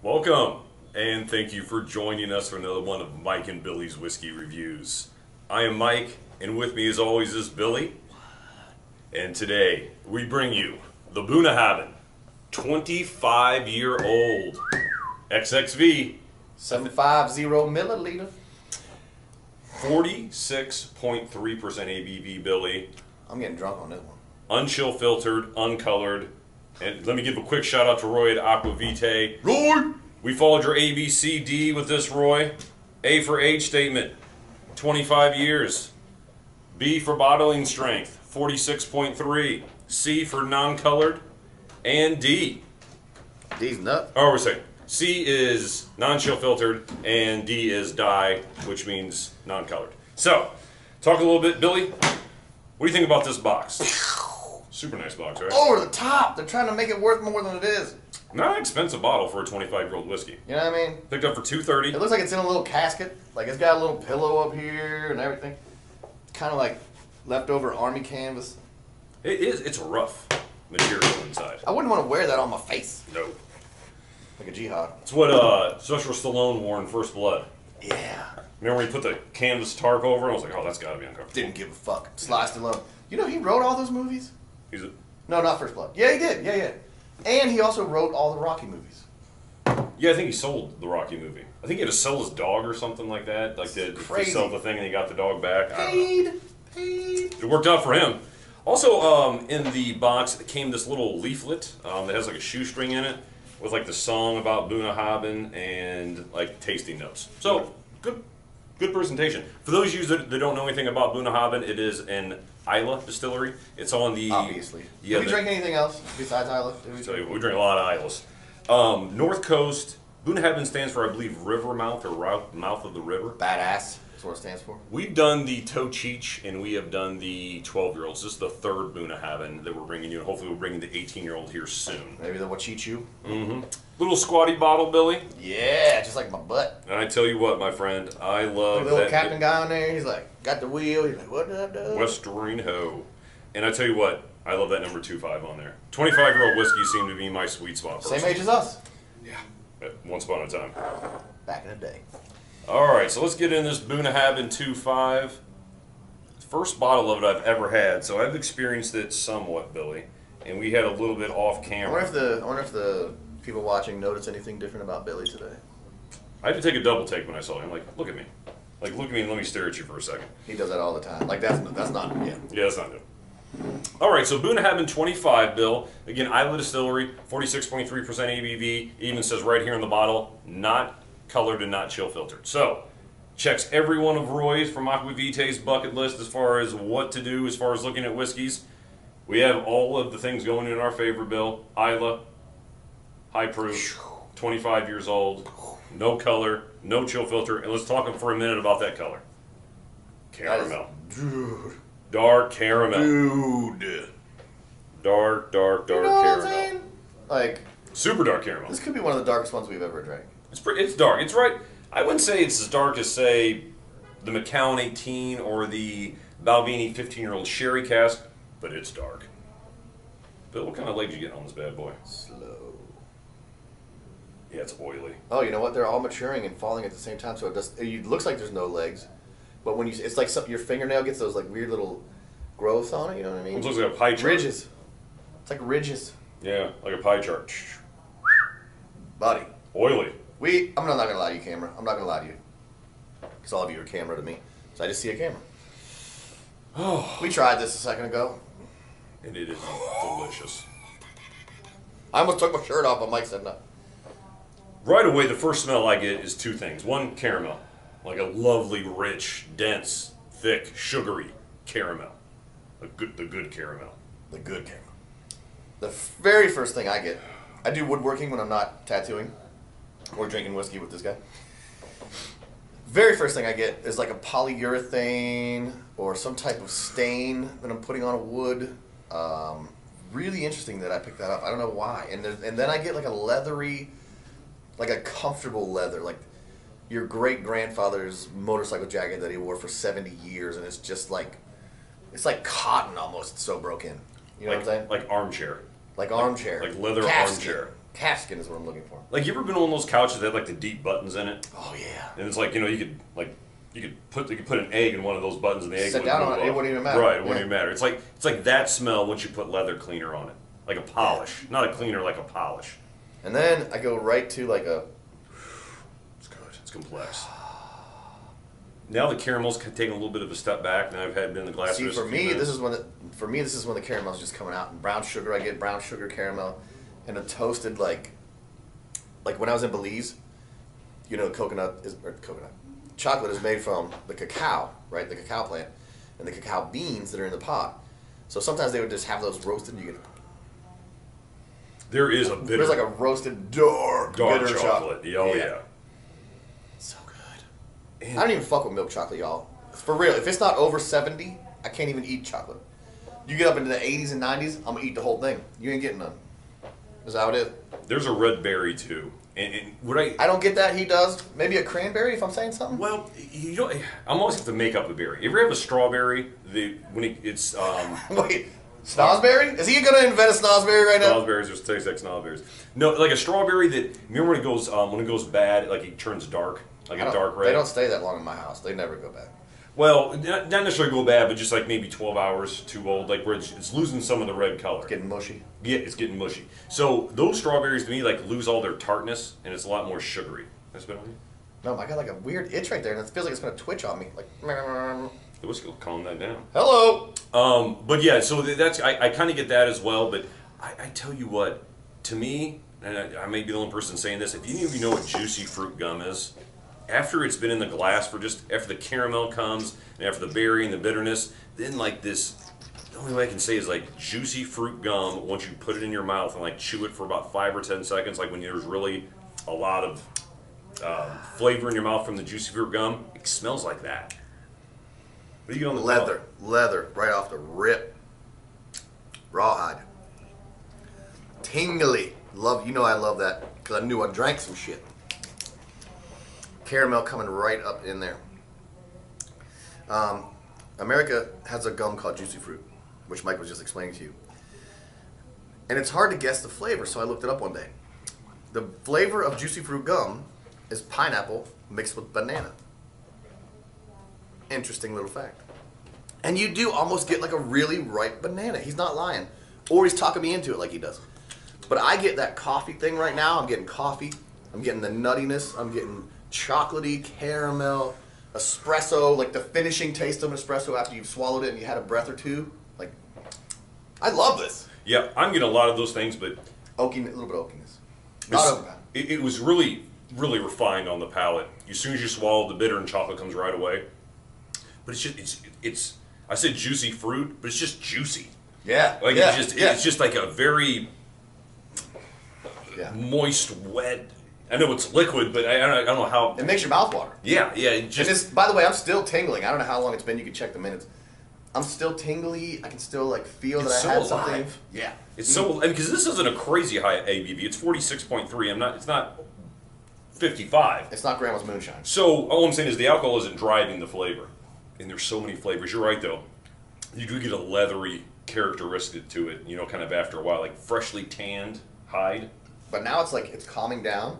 Welcome, and thank you for joining us for another one of Mike and Billy's Whiskey Reviews. I am Mike, and with me as always is Billy. And today, we bring you the Bunnahabhain 25-year-old XXV 750 milliliter. 46.3% ABV, Billy. I'm getting drunk on this one. Unchill filtered, uncolored. And let me give a quick shout out to Roy at Aqua Vitae. Roy! We followed your ABCD with this, Roy. A for age statement, 25 years. B for bottling strength, 46.3. C for non-colored. And D. D's nuts. Oh, we're saying C is non-chill filtered, and D is dye, which means non-colored. So, talk a little bit, Billy. What do you think about this box? Super nice box, right? Over the top! They're trying to make it worth more than it is. Not an expensive bottle for a 25-year-old whiskey. You know what I mean? Picked up for $2.30. It looks like it's in a little casket. Like, it's got a little pillow up here and everything. Kind of like leftover army canvas. It is. It's rough material inside. I wouldn't want to wear that on my face. No. Like a jihad. It's what Sylvester Stallone wore in First Blood. Yeah. Remember when he put the canvas tarp over? And I was like, oh, that's got to be uncomfortable. Didn't give a fuck. Sly Stallone. You know he wrote all those movies? He's a... No, not First Blood. Yeah, he did. Yeah, yeah. And he also wrote all the Rocky movies. Yeah, I think he sold the Rocky movie. I think he had to sell his dog or something like that. Like, did he sell the thing and he got the dog back? Paid. It worked out for him. Also, in the box came this little leaflet that has like a shoestring in it with like the song about Bunnahabhain and like tasting notes. So good presentation. For those of you that don't know anything about Bunnahabhain, it is an Islay distillery. It's on the... Obviously. Yeah, did we drink anything else besides Islay? We drink a lot of Islas. North Coast. Bunnahabhain stands for, I believe, river mouth or mouth of the river. Badass. That's what it stands for. We've done the Toiteach and we have done the 12-year-olds. This is the third Bunnahabhain that we're bringing you. And hopefully we're bringing the 18-year-old here soon. Maybe the Wachichu. Mm-hmm. Little squatty bottle, Billy. Yeah, just like my butt. And I tell you what, my friend, I love the little captain guy on there. He's like, got the wheel. He's like, what did I do? Western Ho. And I tell you what, I love that number 25 on there. 25-year-old whiskey seemed to be my sweet spot. Same age as us. Yeah. Once upon a time. Back in the day. All right, so let's get in this Bunnahabhain 2.5. First bottle of it I've ever had, so I've experienced it somewhat, Billy. And we had a little bit off camera. I wonder if the people watching notice anything different about Billy today. I had to take a double take when I saw him. Like, look at me. Like, look at me and let me stare at you for a second. He does that all the time. Like, that's not him. Yeah, that's not him. All right, so Bunnahabhain 25, Bill. Again, Islay distillery, 46.3% ABV. It even says right here in the bottle, not colored and not chill filtered. So, checks every one of Roy's from Aqua Vitae's bucket list as far as what to do, as far as looking at whiskeys. We have all of the things going in our favor, Bill. Islay. High proof, 25 years old, no color, no chill filter, and let's talk for a minute about that color. Caramel. Dude. Dark caramel. Dude. Dark you know caramel. What I'm saying? Like, super dark caramel. This could be one of the darkest ones we've ever drank. It's dark. It's right. I wouldn't say it's as dark as, say, the Macallan 18 or the Balvenie 15-year-old sherry cask, but it's dark. Bill, what kind of leg did you get on this bad boy? Slow. Yeah, it's oily. Oh, you know what? They're all maturing and falling at the same time, so it looks like there's no legs. But when it's like your fingernail gets those like weird little growths on it. You know what I mean? It looks like a pie chart. Ridges. It's like ridges. Yeah, like a pie chart. Buddy. Oily. I'm not gonna lie to you, camera. I'm not gonna lie to you, because all of you are camera to me. So I just see a camera. Oh. We tried this a second ago. And it is delicious. I almost took my shirt off, but Mike said no. Right away, the first smell I get is two things. One, caramel. Like a lovely, rich, dense, thick, sugary caramel. The good caramel. The good caramel. The very first thing I get, I do woodworking when I'm not tattooing or drinking whiskey with this guy. Very first thing I get is like a polyurethane or some type of stain that I'm putting on a wood. Really interesting that I picked that up. I don't know why. And then I get like a leathery... Like a comfortable leather, like your great-grandfather's motorcycle jacket that he wore for 70 years, and it's just like, it's like cotton almost, it's so broken. You know what I'm saying? Like armchair. Like leather armchair. Calfskin is what I'm looking for. Like, you ever been on one of those couches that had like the deep buttons in it? Oh yeah. And it's like, you know, you could like you could put an egg in one of those buttons and the egg Sit down on it, it wouldn't even matter. Right, it wouldn't even matter. It's like that smell once you put leather cleaner on it. Like a polish. Yeah. Not a cleaner, like a polish. And then I go right to like a it's good. It's complex. Now the caramel's taking a little bit of a step back, and I've had been in the glass. See, for me, this is when the caramel's just coming out. And brown sugar, I get brown sugar caramel, and a toasted like when I was in Belize, you know, chocolate is made from the cacao, right? The cacao plant, and the cacao beans that are in the pot. So sometimes they would just have those roasted. And you get there's like a roasted dark bitter chocolate. Oh yeah. And I don't even fuck with milk chocolate, y'all. For real, if it's not over 70, I can't even eat chocolate. You get up into the 80s and 90s, I'm gonna eat the whole thing. You ain't getting none. Is that how it is? There's a red berry too, and what I don't get that he does. Maybe a cranberry if I'm saying something. Well, you don't. I'm always have to make up a berry. If you have a strawberry, wait, snozzberry? Is he gonna invent a snozzberry right now? Snozzberries just taste like snozzberries. No, like a strawberry that remember when it goes bad, like it turns dark. Like a dark red. They don't stay that long in my house. They never go bad. Well, not necessarily go bad, but just like maybe 12 hours too old. Like where it's losing some of the red color. It's getting mushy. Yeah, it's getting mushy. So those strawberries to me like lose all their tartness and it's a lot more sugary. That's been on you? No, I got like a weird itch right there and it feels like it's going to twitch on me. Like, the whiskey will calm that down. Hello! But yeah, so that's, I kind of get that as well, but I tell you what, to me, and I may be the only person saying this, if you even know what juicy fruit gum is, after it's been in the glass for just after the caramel comes and after the berry and the bitterness, then like this, the only way I can say is like juicy fruit gum. Once you put it in your mouth and like chew it for about 5 or 10 seconds, like when there's really a lot of flavor in your mouth from the juicy fruit gum, it smells like that. What do you get on the leather? Leather right off the rip. Rawhide. Tingly. Love. You know I love that because I knew I drank some shit. Caramel coming right up in there. America has a gum called Juicy Fruit, which Mike was just explaining to you. And it's hard to guess the flavor, so I looked it up one day. The flavor of Juicy Fruit gum is pineapple mixed with banana. Interesting little fact. And you do almost get like a really ripe banana. He's not lying. Or he's talking me into it like he does. But I get that coffee thing right now. I'm getting coffee. I'm getting the nuttiness. I'm getting chocolatey, caramel, espresso, like the finishing taste of an espresso after you've swallowed it and you had a breath or two. Like, I love this. Yeah, I'm getting a lot of those things, but oaky, a little bit of oakiness. It was really, really refined on the palate. As soon as you swallow, the bitter and chocolate comes right away. But it's just, it's I said juicy fruit, but it's just juicy. Yeah. Like yeah, it's just like a very moist, wet. I know it's liquid, but I don't know how. It makes your mouth water. Yeah, yeah. Just, by the way, I'm still tingling. I don't know how long it's been. You can check the minutes. I'm still tingly. I can still like feel that I had something. Yeah, it's so because this isn't a crazy high ABV. It's 46.3. It's not 55. It's not Grandma's moonshine. So all I'm saying is the alcohol isn't driving the flavor, and there's so many flavors. You're right though. You do get a leathery characteristic to it. You know, kind of after a while, like freshly tanned hide. But now it's like it's calming down.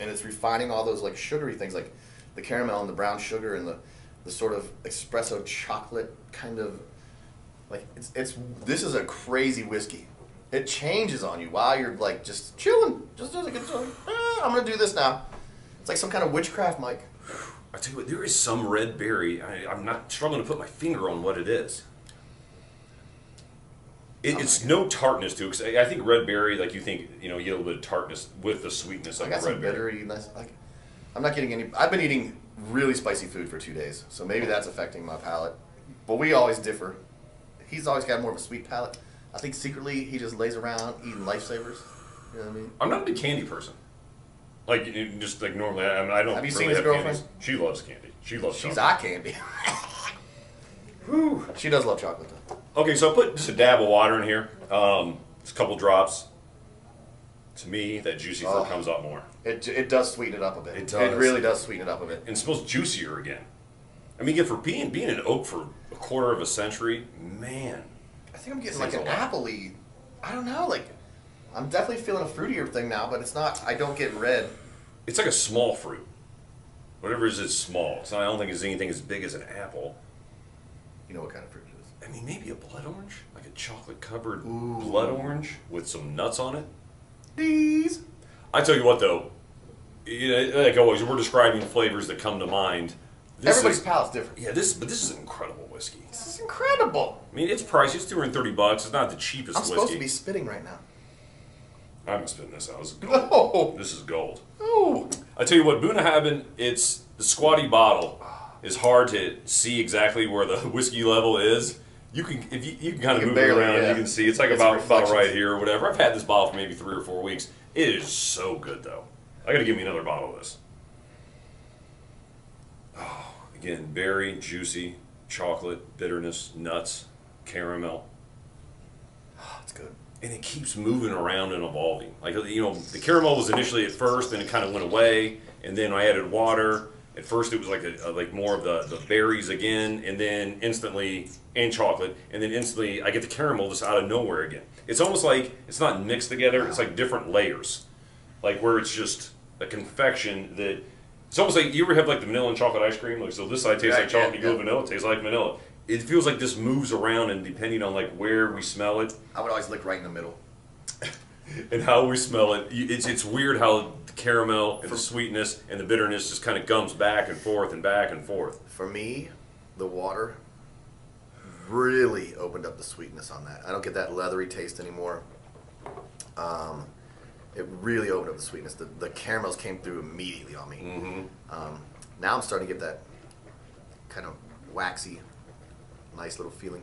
And it's refining all those like sugary things, like the caramel and the brown sugar and the sort of espresso chocolate kind of like this is a crazy whiskey. It changes on you while you're like just chilling, just doing a good time. I'm gonna do this now. It's like some kind of witchcraft, Mike. I tell you what, there is some red berry. I'm not struggling to put my finger on what it is. It's no tartness to it, because I think red berry, like you think, you know, you get a little bit of tartness with the sweetness of the red berry. I'm not getting any. I've been eating really spicy food for 2 days, so maybe that's affecting my palate. But we always differ. He's always got more of a sweet palate. I think secretly he just lays around eating Lifesavers. You know what I mean? I'm not a big candy person. Like just like normally, I mean, I don't. Have you really seen his girlfriend? Candies. She loves candy. She loves. She's eye candy. Whew. She does love chocolate though. Okay, so I put just a dab of water in here, just a couple drops. To me, that juicy fruit comes out more. It does sweeten it up a bit. It does. It really does sweeten it up a bit. And it smells juicier again. I mean, again, for being an oak for a quarter of a century, man. I think I'm getting like an apple-y, I don't know, like I'm definitely feeling a fruitier thing now, but it's not, I don't get red. It's like a small fruit. Whatever it is, it's small. It's not, I don't think it's anything as big as an apple. You know what kind of fruit it is. I mean, maybe a blood orange? Like a chocolate-covered blood orange with some nuts on it? These. I tell you what, though. You know, like always, we're describing flavors that come to mind. Everybody's palate's different. Yeah, but this is an incredible whiskey. This is incredible. I mean, it's pricey. It's $230. It's not the cheapest whiskey. I'm supposed to be spitting right now. I'm spitting this out. This is gold. No. This is gold. No. I tell you what, Bunnahabhain, it's the squatty bottle. It's hard to see exactly where the whiskey level is. You can, if you can kind of move it around. Yeah. You can see it's like about right here or whatever. I've had this bottle for maybe 3 or 4 weeks. It is so good though. I got to give me another bottle of this. Oh, again, berry, juicy, chocolate, bitterness, nuts, caramel. Oh, it's good. And it keeps moving around and evolving. Like, you know, the caramel was initially at first, then it kind of went away, and then I added water. At first it was like more of the berries again, and then instantly, and chocolate, and then instantly I get the caramel just out of nowhere again. It's almost like it's not mixed together, it's like different layers. Like where it's just a confection that, it's almost like, you ever have like the vanilla and chocolate ice cream? Like, so this side tastes like chocolate, you go vanilla, it tastes like vanilla. It feels like this moves around, and depending on like where we smell it. I would always lick right in the middle. And how we smell it, it's weird how the caramel and the sweetness and the bitterness just kind of comes back and forth and back and forth. For me, the water really opened up the sweetness on that. I don't get that leathery taste anymore. It really opened up the sweetness. The caramels came through immediately on me. Mm-hmm. Now I'm starting to get that kind of waxy, nice little feeling.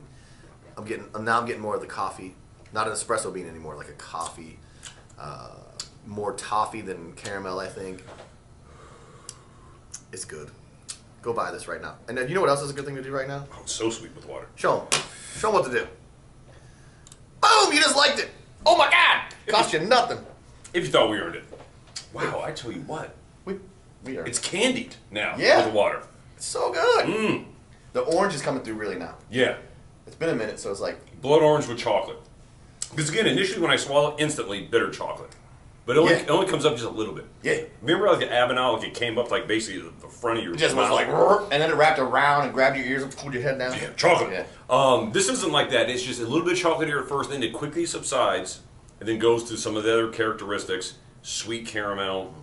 I'm getting more of the coffee, not an espresso bean anymore, like a coffee, more toffee than caramel, I think. It's good. Go buy this right now. And you know what else is a good thing to do right now? Oh, it's so sweet with water. Show them what to do. Boom! You just liked it. Oh my God! Cost you nothing. If you thought we earned it. Wow! I tell you what, we earned it. It's candied now with the water. It's so good. Mm. The orange is coming through really now. Yeah. It's been a minute, so it's like... blood orange with chocolate. Because again, initially when I swallow, instantly bitter chocolate. But it only comes up just a little bit. Yeah. Remember like the Abenal, like it came up like basically the front of your mouth. It just was like... and then it wrapped around and grabbed your ears and pulled your head down. Yeah, chocolate. Yeah. This isn't like that. It's just a little bit chocolatier at first, then it quickly subsides, and then goes to some of the other characteristics. Sweet caramel.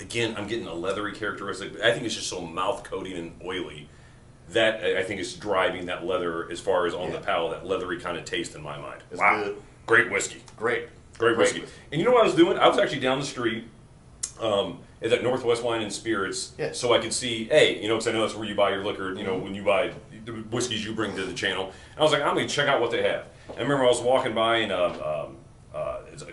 Again, I'm getting a leathery characteristic. I think it's just so mouth-coating and oily. That, I think, is driving that leather as far as on the palate, that leathery kind of taste in my mind. It's good. Great whiskey. Great whiskey. And you know what I was doing? I was actually down the street at that Northwest Wine and Spirits so I could see, hey, you know, because I know that's where you buy your liquor, you know, when you buy the whiskeys you bring to the channel. And I was like, I'm going to check out what they have. I remember I was walking by, and a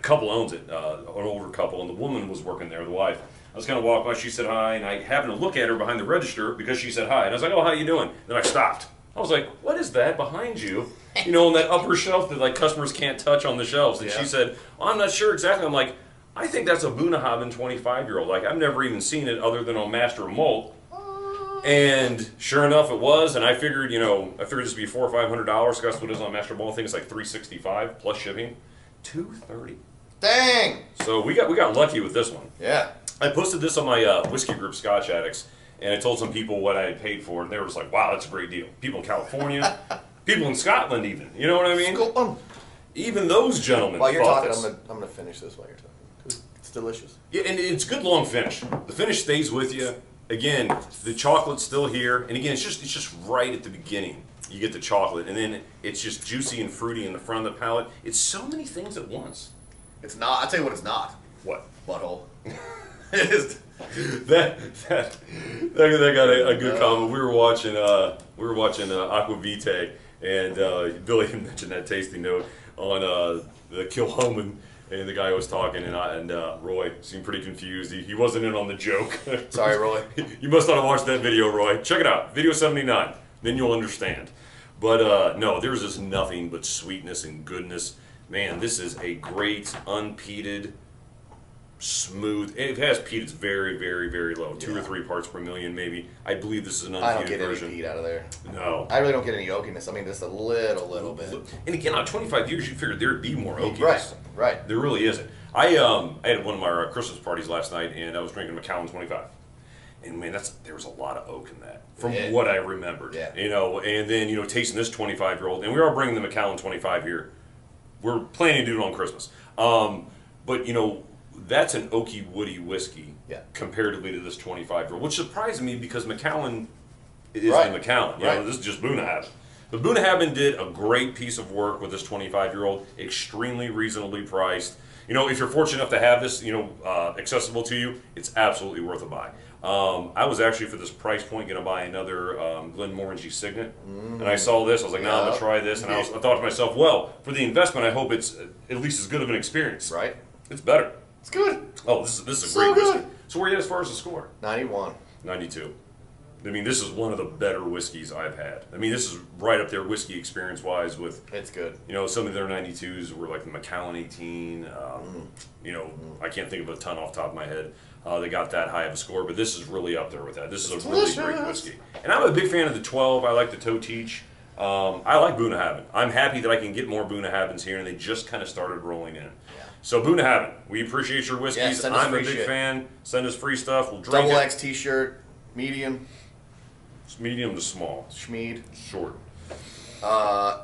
couple owns it, an older couple, and the woman was working there, the wife. I was kind of walking by, she said hi, and I happened to look at her behind the register because she said hi. And I was like, oh, how you doing? And then I stopped. I was like, what is that behind you? You know, on that upper shelf that like customers can't touch on the shelves. And she said, well, I'm not sure exactly. I'm like, I think that's a Bunnahabhain 25-year-old. Like, I've never even seen it other than on Master Malt. And sure enough, it was. And I figured, you know, this would be $400 or $500. So that's what it is on Master Malt. I think it's like $365 plus shipping. $230. Dang! So we got lucky with this one. Yeah. I posted this on my whiskey group, Scotch Addicts, and I told some people what I had paid for, and they were just like, wow, that's a great deal. People in California, people in Scotland even, you know what I mean? Even those gentlemen. While you're talking, I'm gonna finish this while you're talking. It's delicious. Yeah, and it's good long finish. The finish stays with you. Again, the chocolate's still here, and again, it's just right at the beginning. You get the chocolate, and then it's just juicy and fruity in the front of the palate. It's so many things at once. It's not, I'll tell you what it's not. What? Butthole. that got a good comment. We were watching Aqua Vitae, and Billy had mentioned that tasting note on the Kilhoman, and the guy was talking, and Roy seemed pretty confused. He wasn't in on the joke. Sorry, Roy. You must not have watched that video, Roy. Check it out, video 79. Then you'll understand. But no, there's just nothing but sweetness and goodness. Man, this is a great unpeated. smooth. It has peat. It's very, very, very low. Two or three parts per million, maybe. I believe this is an unpeated version. I don't get any peat out of there. No. I really don't get any oakiness. I mean, just a little bit. And again, on 25 years, you figured there'd be more oakiness. Right, right. There really isn't. I had one of my Christmas parties last night, and I was drinking Macallan 25. And man, there was a lot of oak in that, from what I remembered. Yeah. You know, and then tasting this 25-year-old, and we are bringing the Macallan 25 here. We're planning to do it on Christmas, but that's an oaky, woody whiskey comparatively to this 25-year-old, which surprised me because Macallan is the Macallan. This is just Bunnahabhain. But Bunnahabhain did a great piece of work with this 25-year-old, extremely reasonably priced. If you're fortunate enough to have this, accessible to you, it's absolutely worth a buy. I was actually, for this price point, going to buy another Glenmorangie Signet, and I saw this. I was like, "No, I'm gonna try this." And I thought to myself, "Well, for the investment, I hope it's at least as good of an experience." Right? It's better. It's good. Oh, this is a great whiskey. So where are you at as far as the score? 91. 92. I mean, this is one of the better whiskeys I've had. I mean, this is right up there whiskey experience-wise with... It's good. Some of their 92s were like the Macallan 18. I can't think of a ton off the top of my head. They got that high of a score, but this is really up there with that. This is a really great whiskey. And I'm a big fan of the 12. I like the Toiteach. I like Bunnahabhain. I'm happy that I can get more Bunnahabhains here, and they just kind of started rolling in. Yeah. So Bunnahabhain, we appreciate your whiskeys. Yeah, I'm a big fan. Send us free stuff. We'll drink it. Double X T-shirt, medium. Medium to small. Schmeed. Short.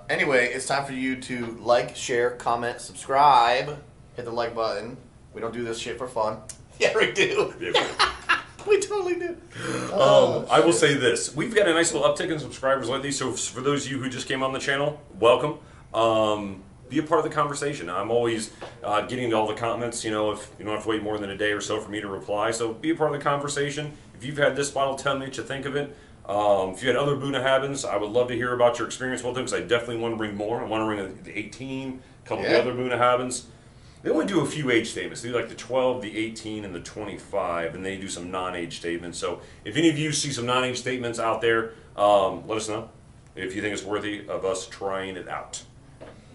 Anyway, it's time for you to like, share, comment, subscribe. Hit the like button. We don't do this shit for fun. Yeah, we do. Yeah, we totally do. I will say this. We've got a nice little uptick in subscribers lately. So for those of you who just came on the channel, welcome. Be a part of the conversation. I'm always getting to all the comments. If you don't have to wait more than a day or so for me to reply. So be a part of the conversation. If you've had this bottle, tell me what you think of it. If you had other Bunnahabhains, I would love to hear about your experience with them, because I definitely want to bring more. I want to bring the 18, a couple of the other Bunnahabhains. They only do a few age statements. They do like the 12, the 18, and the 25, and they do some non-age statements. So if any of you see some non-age statements out there, let us know if you think it's worthy of us trying it out.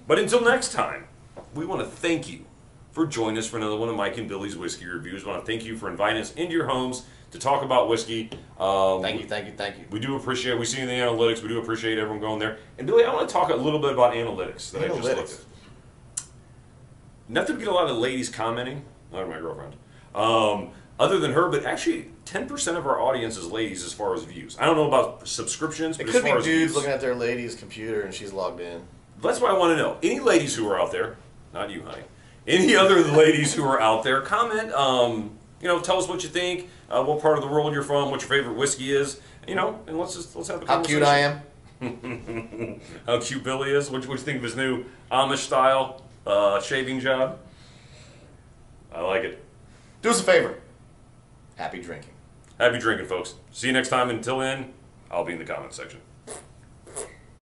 But until next time, we want to thank you for joining us for another one of Mike and Billy's Whiskey Reviews. We want to thank you for inviting us into your homes to talk about whiskey. Thank you. We do appreciate it. We see in the analytics. We do appreciate everyone going there. And Billy, I want to talk a little bit about analytics that I just looked at. Nothing to get a lot of ladies commenting, not my girlfriend, other than her, but actually 10% of our audience is ladies as far as views. I don't know about subscriptions, but as far as views. It could be dudes looking at their lady's computer and she's logged in. That's what I want to know. Any ladies who are out there, not you, honey, any other ladies who are out there, comment, tell us what you think, what part of the world you're from, what your favorite whiskey is, and let's have a conversation. How cute I am. How cute Billy is. What you think of his new Amish style shaving job? I like it. Do us a favor. Happy drinking. Happy drinking, folks. See you next time. Until then, I'll be in the comment section.